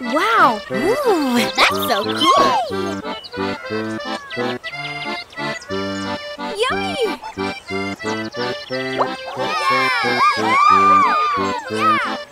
Yummy! Yeah!